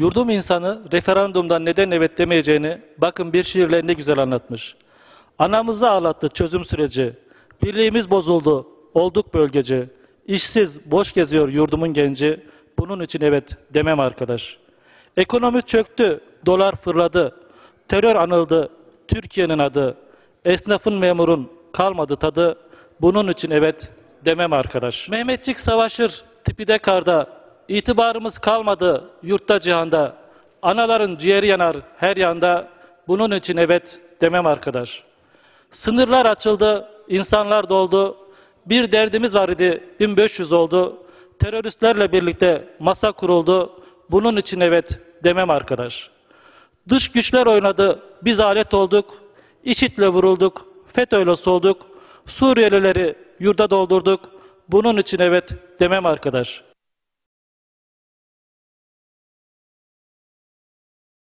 Yurdum insanı referandumdan neden evet demeyeceğini bakın bir şiirle ne güzel anlatmış. Anamızı ağlattı çözüm süreci, birliğimiz bozuldu, olduk bölgeci, işsiz, boş geziyor yurdumun genci, bunun için evet demem arkadaş. Ekonomi çöktü, dolar fırladı, terör anıldı, Türkiye'nin adı, esnafın memurun kalmadı tadı, bunun için evet demem arkadaş. Mehmetçik savaşır, tipi de karda, itibarımız kalmadı yurtta cihanda, anaların ciğeri yanar her yanda, bunun için evet demem arkadaş. Sınırlar açıldı, insanlar doldu, bir derdimiz var idi, 1500 oldu, teröristlerle birlikte masa kuruldu, bunun için evet demem arkadaş. Dış güçler oynadı, biz alet olduk, IŞİD'le vurulduk, FETÖ'yle solduk, Suriyelileri yurda doldurduk, bunun için evet demem arkadaş.